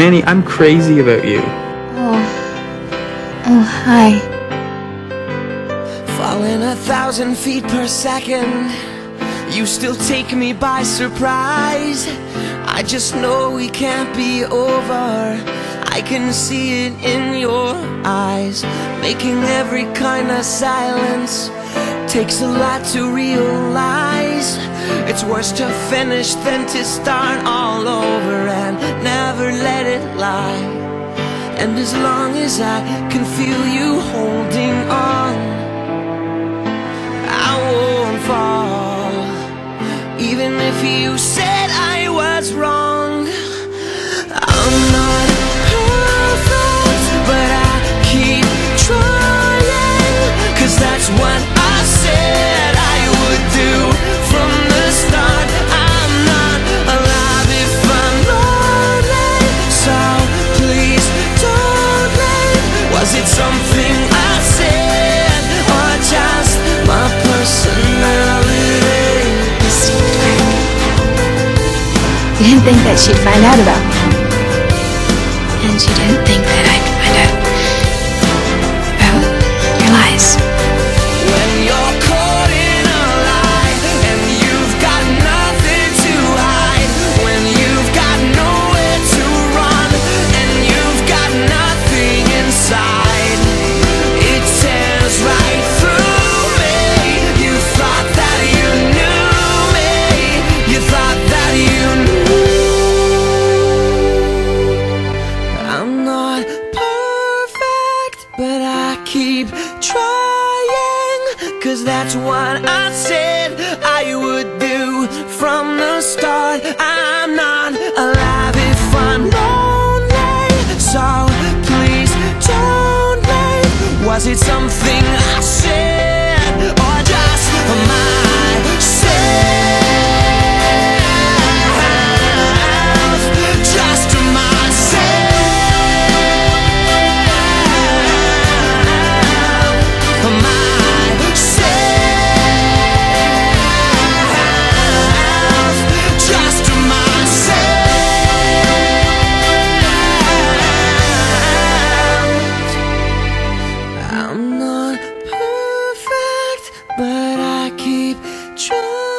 Manny, I'm crazy about you. Oh, hi. Falling 1,000 feet per second, you still take me by surprise. I just know we can't be over. I can see it in your eyes, making every kind of silence. Takes a lot to realize it's worse to finish than to start all over, and never let it lie. And as long as I can feel you holding on, I won't fall. Even if you said I was wrong, I'm not. You didn't think that she'd find out about me. And you didn't think that I'd find out about your lies. When you're caught in a lie and you've got nothing to hide, when you've got nowhere to run and you've got nothing inside, it tears right through me. You thought that you knew me. You thought that you knew. But I keep trying, 'cause that's what I said I would do from the start. I'm not alive if I'm lonely, so please don't leave. Was it something I said, or just myself? I'm not perfect, but I keep trying.